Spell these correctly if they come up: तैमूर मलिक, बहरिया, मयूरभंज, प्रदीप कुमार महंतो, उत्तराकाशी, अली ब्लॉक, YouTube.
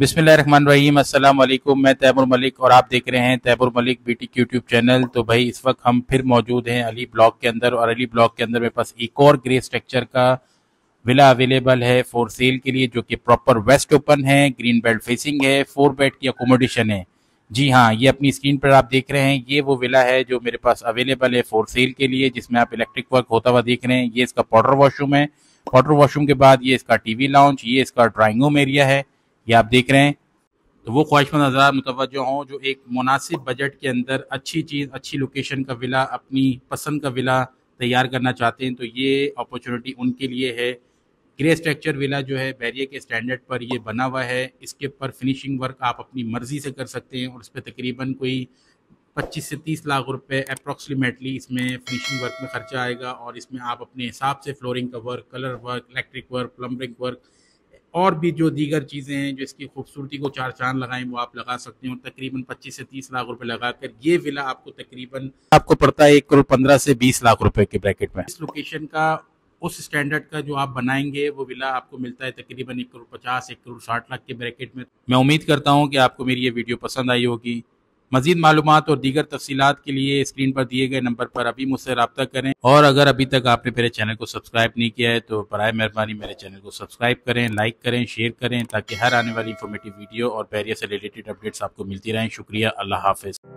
बिस्मिल्लाहिर्रहमानिर्रहीम, अस्सलाम वालेकुम। मैं तैमूर मलिक और आप देख रहे हैं तैमूर मलिक BTK YouTube channel. तो भाई इस वक्त हम फिर मौजूद हैं अली ब्लॉक के अंदर, और अली ब्लॉक के अंदर मेरे पास एक और ग्रे स्ट्रक्चर का विला अवेलेबल है फॉर सेल के लिए, जो कि प्रॉपर वेस्ट ओपन है, ग्रीन बेल्ट फेसिंग है, 4 बेड की अकोमोडेशन है। जी हाँ, ये अपनी स्क्रीन पर आप देख रहे हैं, ये वो विला है जो मेरे पास अवेलेबल है फॉर सेल के लिए, जिसमें आप इलेक्ट्रिक वर्क होता हुआ देख रहे हैं। ये इसका पाउडर वॉशरूम है, पाउडर वॉशरूम के बाद ये इसका टीवी लाउंज, ये इसका ड्राइंग रूम एरिया है, ये आप देख रहे हैं। तो वो ख्वाहिशमंद हज़रात मुतवज्जो हों जो एक मुनासिब बजट के अंदर अच्छी चीज़, अच्छी लोकेशन का विला, अपनी पसंद का विला तैयार करना चाहते हैं, तो ये अपॉर्चुनिटी उनके लिए है। ग्रे स्ट्रक्चर विला जो है बहरिया के स्टैंडर्ड पर ये बना हुआ है, इसके ऊपर फिनिशिंग वर्क आप अपनी मर्ज़ी से कर सकते हैं, और इस पर तकरीबन कोई 25 से 30 लाख रुपए अप्रॉक्सीमेटली इसमें फिनिशिंग वर्क में ख़र्चा आएगा। और इसमें आप अपने हिसाब से फ्लोरिंग का work, colour work, electric work, plumbing work और भी जो दीगर चीज़ें हैं जो इसकी खूबसूरती को 4 चांद लगाएं, वो आप लगा सकते हैं। और तकरीबन 25 से 30 लाख रुपए लगाकर ये विला आपको तकरीबन पड़ता है 1 करोड़ 15 से 20 लाख रुपए के ब्रैकेट में। इस लोकेशन का, उस स्टैंडर्ड का जो आप बनाएंगे, वो विला आपको मिलता है तकरीबन 1 करोड़ 50 1 करोड़ 60 लाख के ब्रैकेट में। मैं उम्मीद करता हूँ कि आपको मेरी ये वीडियो पसंद आई होगी। मज़ीद मालूमात और दीगर तफसीलात के लिए स्क्रीन पर दिए गए नंबर पर अभी मुझसे रब्ता करें, और अगर अभी तक आपने मेरे चैनल को सब्सक्राइब नहीं किया है तो बराए मेहरबानी मेरे चैनल को सब्सक्राइब करें, लाइक करें, शेयर करें, ताकि हर आने वाली इंफॉर्मेटिव वीडियो और बहरिया से रिलेटेड अपडेट्स आपको मिलती रहें। शुक्रिया, अल्लाह हाफ़िज़।